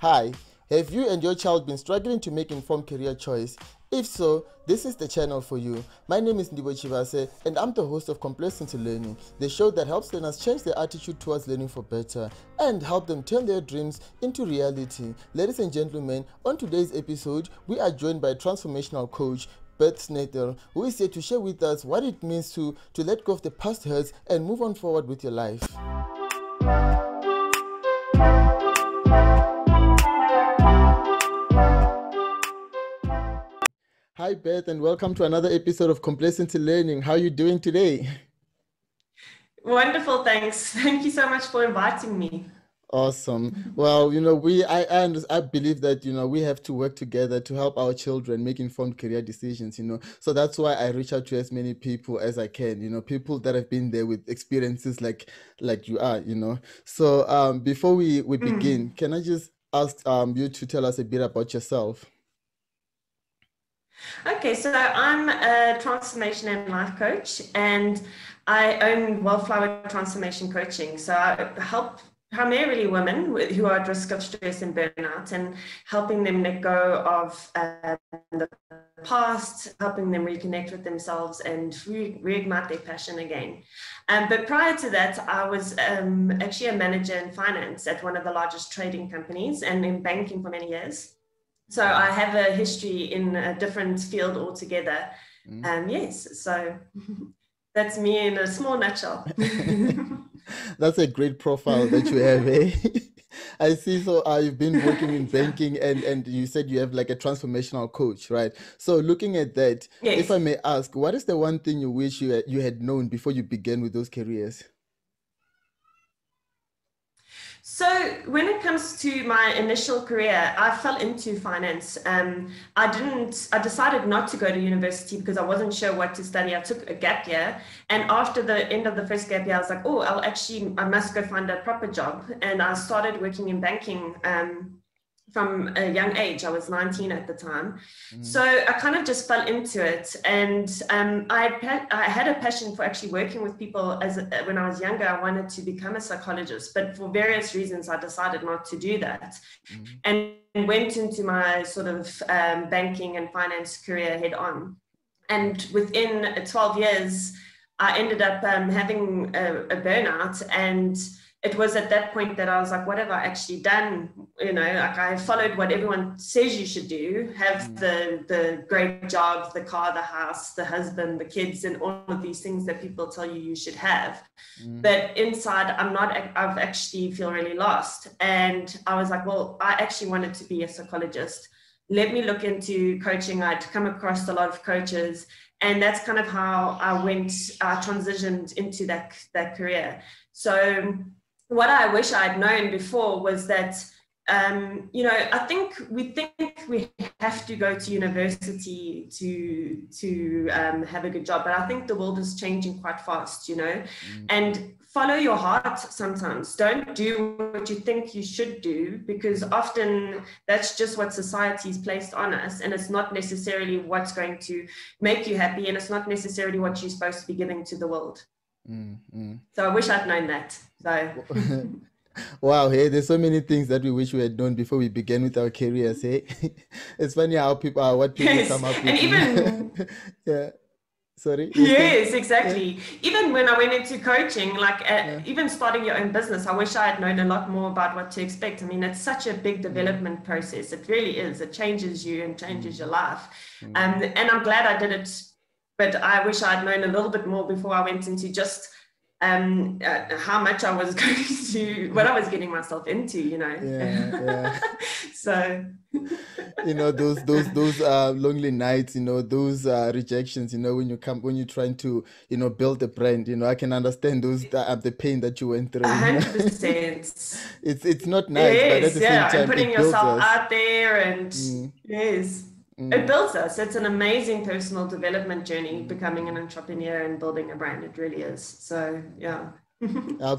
Hi, have you and your child been struggling to make informed career choice? If so, this is the channel for you. My name is Ndibo Chivase and I'm the host of Complacency Learning, the show that helps learners change their attitude towards learning for better and help them turn their dreams into reality. Ladies and gentlemen, on today's episode, we are joined by transformational coach Beth Schneiter, who is here to share with us what it means to let go of the past hurts and move on forward with your life. Hi Beth, and welcome to another episode of Complacency Learning. How are you doing today? Wonderful, thanks. Thank you so much for inviting me. Awesome. Well, you know, I believe that, you know, we have to work together to help our children make informed career decisions, you know. So that's why I reach out to as many people as I can, you know, people that have been there with experiences like you are, you know. So before we begin, can I just ask you to tell us a bit about yourself? Okay, so I'm a transformation and life coach, and I own Wildflower Transformation Coaching. So I help primarily women who are at risk of stress and burnout, and helping them let go of the past, helping them reconnect with themselves and reignite their passion again. But prior to that, I was actually a manager in finance at one of the largest trading companies and in banking for many years. So I have a history in a different field altogether. Yes, so that's me in a small nutshell. That's a great profile that you have, eh? I see. So you've been working in banking, and you said you have like a transformational coach, right? So looking at that, yes. If I may ask, what is the one thing you wish you had known before you began with those careers? So when it comes to my initial career, I fell into finance. I decided not to go to university because I wasn't sure what to study. I took a gap year, and after the end of the first gap year, I was like, oh, I must go find a proper job. And I started working in banking from a young age. I was 19 at the time. So I kind of just fell into it. And I had a passion for actually working with people. When I was younger, I wanted to become a psychologist, but for various reasons, I decided not to do that. And went into my sort of banking and finance career head on. And within 12 years, I ended up having a burnout, and it was at that point that I was like, what have I actually done? You know, like I followed what everyone says you should do, have the great job, the car, the house, the husband, the kids, and all of these things that people tell you you should have. But inside, I've actually feel really lost. And I was like, well, I actually wanted to be a psychologist. Let me look into coaching. I'd come across a lot of coaches, and that's kind of how I transitioned into that career. So what I wish I had known before was that, you know, I think we have to go to university to have a good job, but I think the world is changing quite fast, you know, and follow your heart sometimes. Don't do what you think you should do, because often that's just what society's placed on us, and it's not necessarily what's going to make you happy, and it's not necessarily what you're supposed to be giving to the world. So I wish I'd known that. So wow, hey, there's so many things that we wish we had known before we began with our careers, hey? It's funny how people are what people come up with. And even yeah. Sorry? Yes, exactly. Yeah. Even when I went into coaching, like even starting your own business, I wish I had known a lot more about what to expect. I mean, it's such a big development process. It really is. It changes you and changes your life. And I'm glad I did it, but I wish I'd known a little bit more before I went into just how much I was going to, what I was getting myself into, you know. Yeah, yeah. So, you know, those lonely nights, you know, those rejections, you know, when you're trying to, you know, build a brand, you know, I can understand the pain that you went through. 100%. It's not nice, it is, but at the same time, putting yourself out there, and yes. It builds us. It's an amazing personal development journey, becoming an entrepreneur and building a brand. It really is. So, yeah.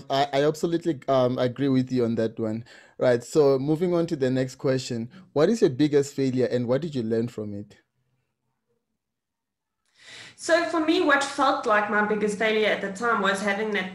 I absolutely agree with you on that one. Right. So moving on to the next question. What is your biggest failure, and what did you learn from it? So for me, what felt like my biggest failure at the time was having that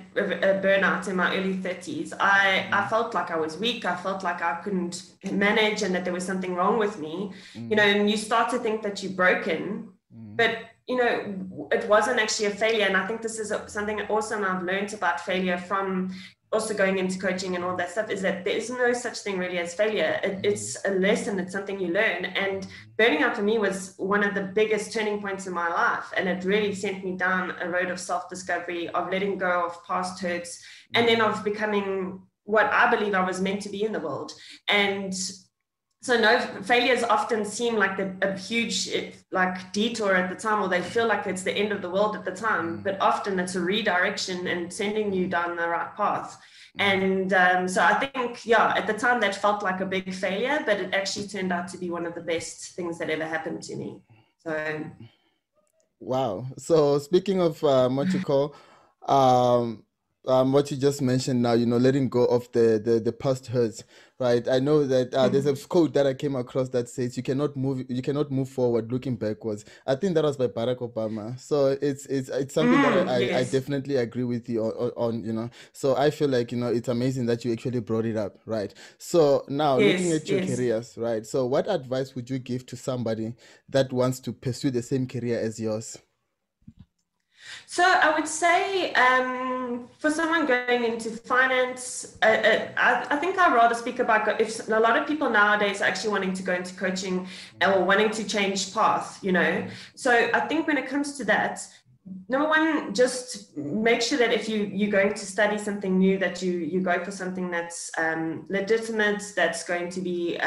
burnout in my early 30s. I felt like I was weak. I felt like I couldn't manage and that there was something wrong with me. You know, and you start to think that you're broken, but, you know, it wasn't actually a failure. And I think this is something awesome I've learned about failure from also going into coaching and all that stuff, is that there is no such thing really as failure. It's a lesson, it's something you learn. And burning out for me was one of the biggest turning points in my life. And it really sent me down a road of self-discovery, of letting go of past hurts, and then of becoming what I believe I was meant to be in the world. And so no, failures often seem like a huge like detour at the time, or they feel like it's the end of the world at the time, but often it's a redirection and sending you down the right path. And so I think, yeah, at the time that felt like a big failure, but it actually turned out to be one of the best things that ever happened to me. So. Wow. So speaking of what you call, what you just mentioned now, you know, letting go of the past hurts, right? I know that there's a quote that I came across that says you cannot move forward looking backwards. I think that was by Barack Obama. So it's something that I definitely agree with you on, you know. So I feel like, you know, it's amazing that you actually brought it up, right? So now looking at your careers, right? So what advice would you give to somebody that wants to pursue the same career as yours? So I would say for someone going into finance, I think I'd rather speak about if a lot of people nowadays are actually wanting to go into coaching or wanting to change path, you know. So I think when it comes to that, number one, just make sure that if you're going to study something new, that you go for something that's legitimate, that's going to be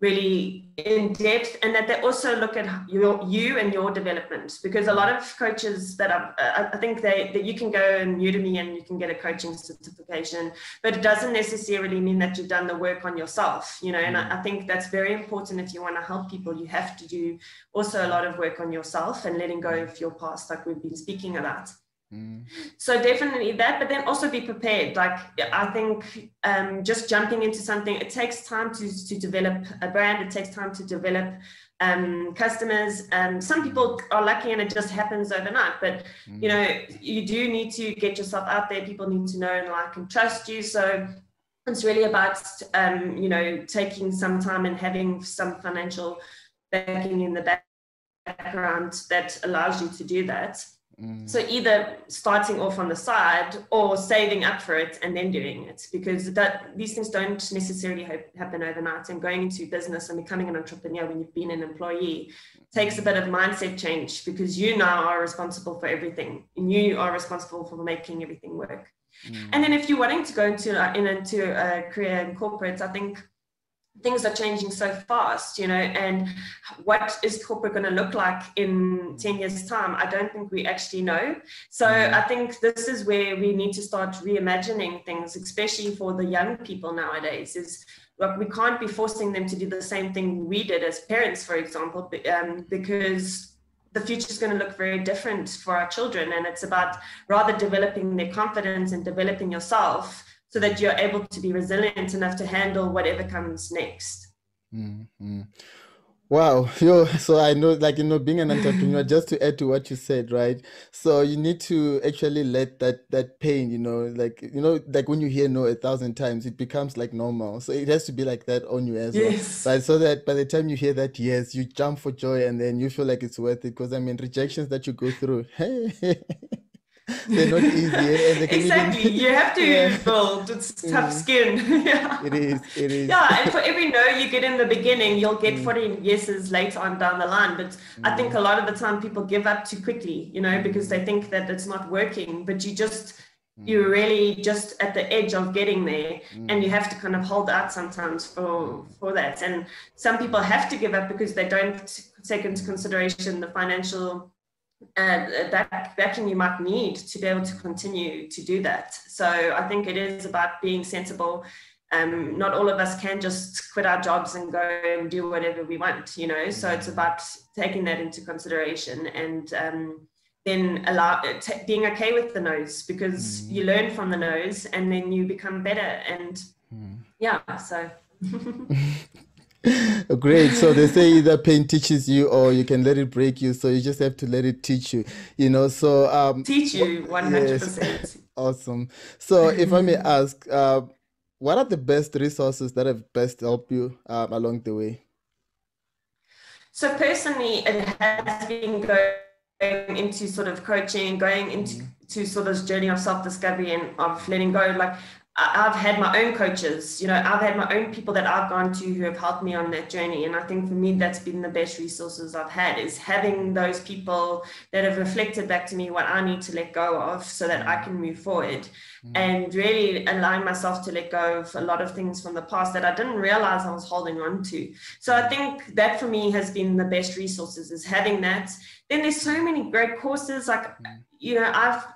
really in depth, and that they also look at you and your development. Because a lot of coaches that I think that you can go on Udemy and you can get a coaching certification, but it doesn't necessarily mean that you've done the work on yourself, you know. And I think that's very important. If you want to help people, you have to do also a lot of work on yourself and letting go of your past, like we've been speaking about. So definitely that, but then also be prepared. Like I think just jumping into something, it takes time to develop a brand. It takes time to develop customers. Some people are lucky and it just happens overnight, but you know, you do need to get yourself out there. People need to know and like and trust you. So it's really about you know, taking some time and having some financial backing in the background that allows you to do that. So either starting off on the side or saving up for it and then doing it, because these things don't necessarily happen overnight. And going into business and becoming an entrepreneur when you've been an employee takes a bit of mindset change, because you now are responsible for everything and you are responsible for making everything work. And then if you're wanting to go into a career in corporate, I think things are changing so fast, you know, and what is corporate going to look like in 10 years' time? I don't think we actually know. So I think this is where we need to start reimagining things, especially for the young people nowadays, is like we can't be forcing them to do the same thing we did as parents, for example, because the future is going to look very different for our children. And it's about rather developing their confidence and developing yourself, so that you're able to be resilient enough to handle whatever comes next. Wow. So I know, like, you know, being an entrepreneur, just to add to what you said, right? So you need to actually let that pain, you know, like when you hear no 1,000 times, it becomes like normal. So it has to be like that on you as well. Right? So that by the time you hear that, yes, you jump for joy and then you feel like it's worth it. Because I mean, rejections that you go through, they're not easy. And they you have to build. It's tough skin. It is. Yeah, and for every no you get in the beginning, you'll get 40 yeses later on down the line. But I think a lot of the time people give up too quickly, you know, because they think that it's not working. But you're really just at the edge of getting there, and you have to kind of hold out sometimes for that. And some people have to give up because they don't take into consideration the financial backing you might need to be able to continue to do that. So I think it is about being sensible. Not all of us can just quit our jobs and go and do whatever we want, you know. So it's about taking that into consideration and then being okay with the no's, because you learn from the no's and then you become better. And yeah, so. Great. So they say either pain teaches you or you can let it break you. So you just have to let it teach you, you know, so. Teach you 100%. Yes. Awesome. So if I may ask, what are the best resources that have best helped you along the way? So personally, it has been going into sort of coaching, going into sort of this journey of self-discovery and of letting go. Like, I've had my own coaches, you know, I've had my own people that I've gone to who have helped me on that journey. And I think for me, that's been the best resources I've had, is having those people that have reflected back to me what I need to let go of so that I can move forward and really allowing myself to let go of a lot of things from the past that I didn't realize I was holding on to. So I think that for me has been the best resources, is having that. Then there's so many great courses, like, you know,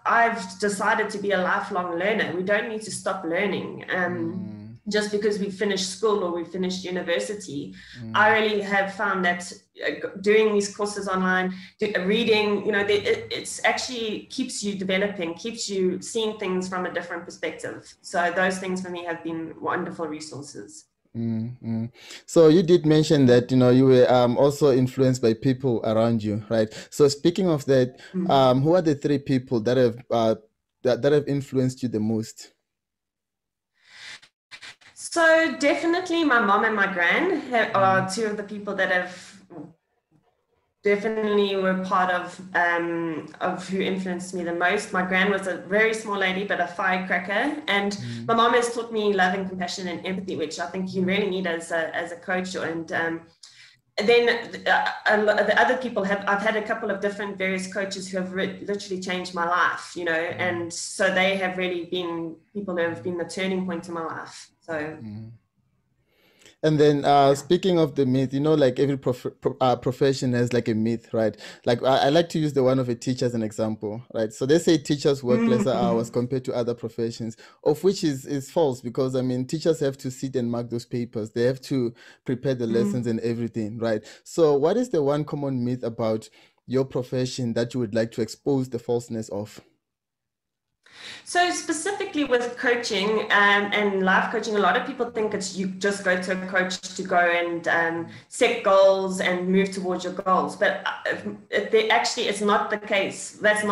I've decided to be a lifelong learner. We don't need to stop learning just because we finished school or we finished university. I really have found that doing these courses online, reading, you know, it's actually keeps you developing, keeps you seeing things from a different perspective. So those things for me have been wonderful resources. Mm-hmm. So you did mention that, you know, you were also influenced by people around you, right? So speaking of that, who are the three people that have that have influenced you the most? So definitely my mom and my gran are two of the people that have definitely were part of who influenced me the most. My gran was a very small lady, but a firecracker. And my mom has taught me love and compassion and empathy, which I think you really need as a coach. And then the other people have, I've had a couple of different various coaches who have literally changed my life, you know, and so they have really been people that have been the turning point in my life. So. And then speaking of the myth, you know, like every profession has like a myth, right? Like I like to use the one of a teacher as an example, right? So they say teachers work lesser hours compared to other professions, of which is false, because I mean, teachers have to sit and mark those papers. They have to prepare the lessons and everything, right? So what is the one common myth about your profession that you would like to expose the falseness of? So specifically with coaching and life coaching, a lot of people think it's you just go to a coach to go and set goals and move towards your goals. But actually, it's not the case. That's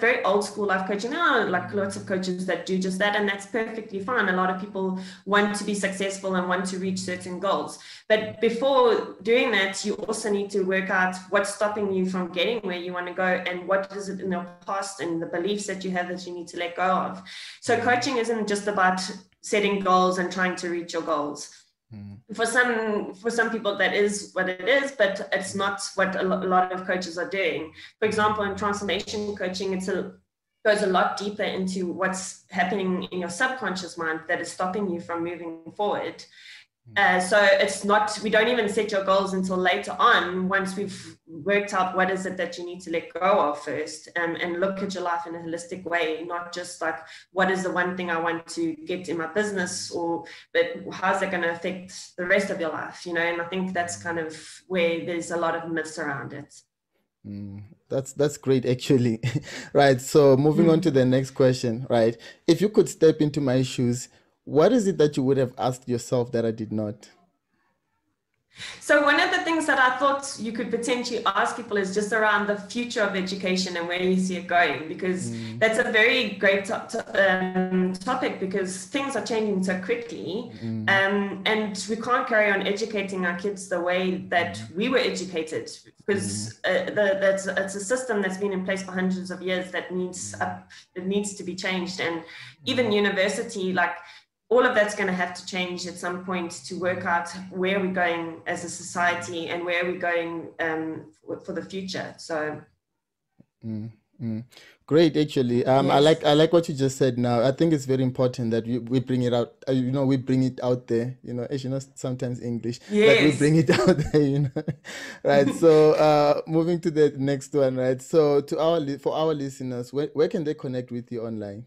very old school life coaching. There are like lots of coaches that do just that, and that's perfectly fine. A lot of people want to be successful and want to reach certain goals. But before doing that, you also need to work out what's stopping you from getting where you want to go, and what is it in your past and the beliefs that you have that you need to let go of. So coaching isn't just about setting goals and trying to reach your goals. For some people that is what it is, but it's not what a lot of coaches are doing. For example, in transformation coaching, it goes a lot deeper into what's happening in your subconscious mind that is stopping you from moving forward. So it's not, we don't even set your goals until later on, once we've worked out what is it that you need to let go of first, and look at your life in a holistic way, not just like, what is the one thing I want to get in my business, or but how's that going to affect the rest of your life, you know? And I think that's kind of where there's a lot of myths around it. That's great, actually. Right. So moving on to the next question, right? If you could step into my shoes, what is it that you would have asked yourself that I did not? So one of the things that I thought you could potentially ask people is just around the future of education and where you see it going, because that's a very great topic, because things are changing so quickly, and we can't carry on educating our kids the way that we were educated, because it's a system that's been in place for hundreds of years that needs to be changed. And even university, like, all of that's going to have to change at some point to work out where we're going as a society and where we're going for the future. So. Great, actually. Yes. I like what you just said now. I think it's very important that we bring it out, you know, we bring it out there, you know, as you know, sometimes English, yes. But we bring it out there, you know, right? So moving to the next one, right? So for our listeners, where can they connect with you online?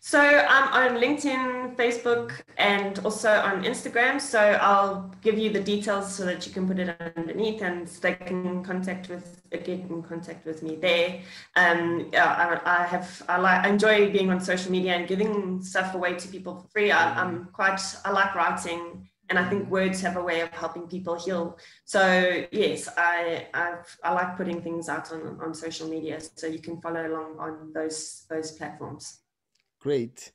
So I'm on LinkedIn, Facebook, and also on Instagram. So I'll give you the details so that you can put it underneath, and they can get in contact with me there. I enjoy being on social media and giving stuff away to people for free. I like writing And I think words have a way of helping people heal. So yes, I like putting things out on social media, so you can follow along on those platforms. Great.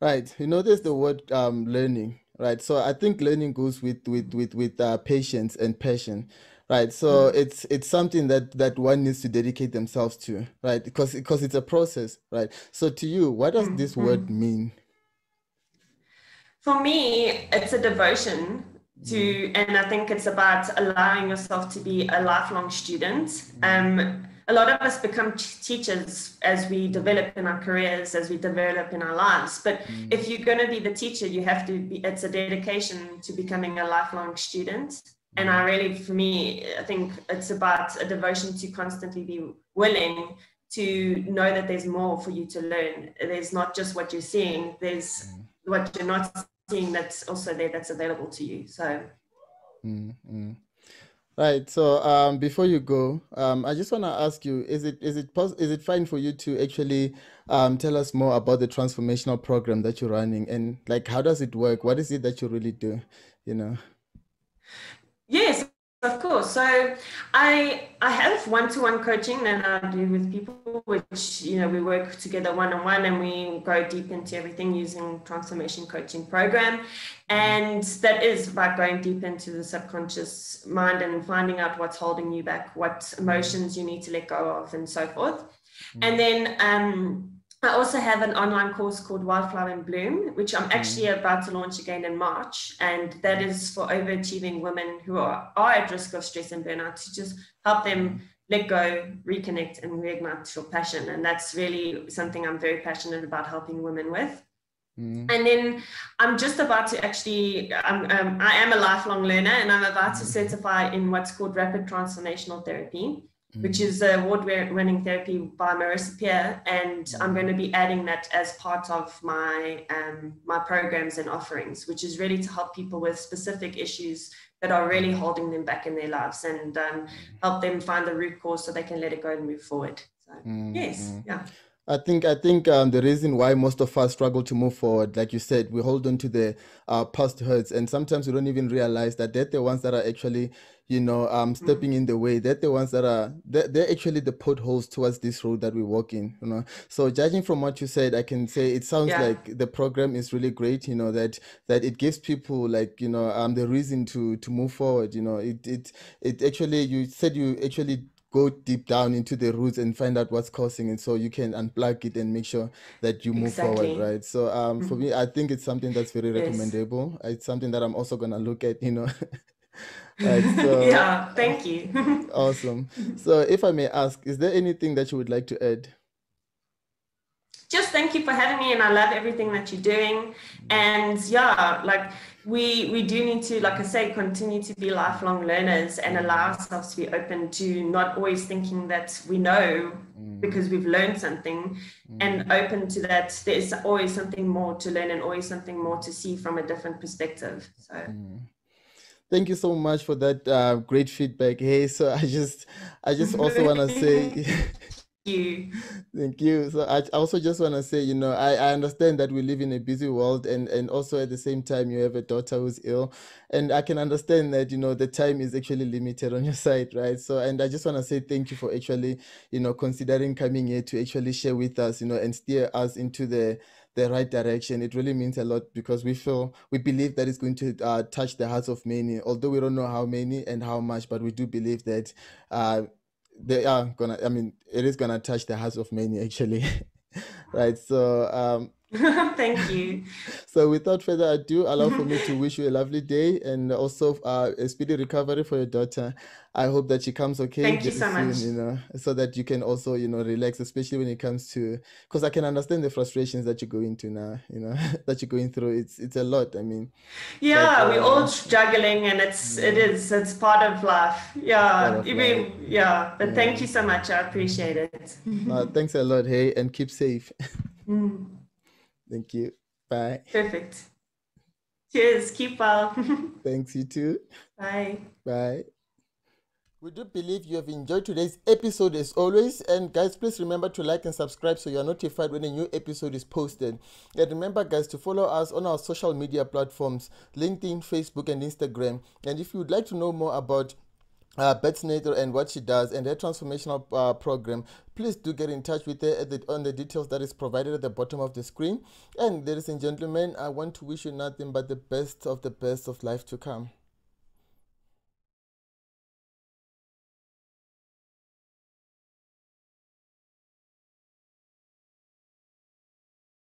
Right. You notice the word learning, right? So I think learning goes with patience and passion. Right. So it's something that one needs to dedicate themselves to, right? Because it's a process, right? So to you, what does this word mean? For me, it's a devotion to, and I think it's about allowing yourself to be a lifelong student. A lot of us become teachers as we develop in our careers, as we develop in our lives. But if you're going to be the teacher, you have to be, it's a dedication to becoming a lifelong student. And I really, for me, I think it's about a devotion to constantly be willing to know that there's more for you to learn. There's not just what you're seeing, there's what you're not seeing that's also there, that's available to you. So right. So before you go, I just want to ask you, is it fine for you to actually tell us more about the transformational program that you're running, and like, how does it work? What is it that you really do, you know? Yes, of course. So I have one-to-one coaching that I do with people, which, you know, we work together one-on-one and we go deep into everything using transformation coaching program. And that is about going deep into the subconscious mind and finding out what's holding you back, what emotions you need to let go of, and so forth. And then I also have an online course called Wildflower in Bloom, which I'm actually about to launch again in March. And that is for overachieving women who are at risk of stress and burnout, to just help them let go, reconnect, and reignite your passion. And that's really something I'm very passionate about helping women with. And then I'm just about to actually, I am a lifelong learner, and I'm about to certify in what's called rapid transformational therapy, which is an award-winning therapy by Marissa Pierre, and I'm going to be adding that as part of my my programs and offerings, which is really to help people with specific issues that are really holding them back in their lives, and help them find the root cause so they can let it go and move forward. So, yes, yeah. I think the reason why most of us struggle to move forward, like you said, we hold on to the past hurts, and sometimes we don't even realize that they're the ones that are actually, you know, stepping in the way. They're the ones that are, they're actually the potholes towards this road that we walk in, you know. So judging from what you said, I can say it sounds like the program is really great, you know, that it gives people, like, you know, the reason to move forward, you know. It actually, you said you actually go deep down into the roots and find out what's causing it, so you can unplug it and make sure that you move forward, right? So for me, I think it's something that's very recommendable. It's something that I'm also going to look at, you know. Right, so, yeah, thank you. Awesome. So if I may ask, is there anything that you would like to add? Just thank you for having me, and I love everything that you're doing. And yeah, like we do need to, like I say, continue to be lifelong learners and allow ourselves to be open to not always thinking that we know because we've learned something, and open to that there's always something more to learn and always something more to see from a different perspective. So thank you so much for that great feedback. Hey, so I just also want to say thank you. So I also just want to say, you know, I understand that we live in a busy world, and also at the same time you have a daughter who's ill, and I can understand that, you know, the time is actually limited on your side, right? So, and I just want to say thank you for actually, you know, considering coming here to actually share with us, you know, and steer us into the right direction. It really means a lot, because we believe that it's going to touch the hearts of many, although we don't know how many and how much, but we do believe that it is gonna touch the hearts of many, actually. Right, so thank you. So without further ado, allow for me to wish you a lovely day, and also a speedy recovery for your daughter. I hope that she comes okay. Thank you so much. You know, so that you can also, you know, relax, especially when it comes to, because I can understand the frustrations that you go into now, you know, that you're going through. It's a lot, I mean. Yeah, but, we're all juggling, and it's part of life. Yeah, but thank you so much. I appreciate it. Thanks a lot, hey, and keep safe. Thank you. Bye. Perfect. Cheers. Keep well. Thanks, you too. Bye. Bye. We do believe you have enjoyed today's episode as always, and guys, please remember to like and subscribe so you are notified when a new episode is posted. And remember guys to follow us on our social media platforms, LinkedIn, Facebook and Instagram. And if you would like to know more about Beth Schneiter and what she does and her transformational program, please do get in touch with her on the details that is provided at the bottom of the screen. And ladies and gentlemen, I want to wish you nothing but the best of life to come.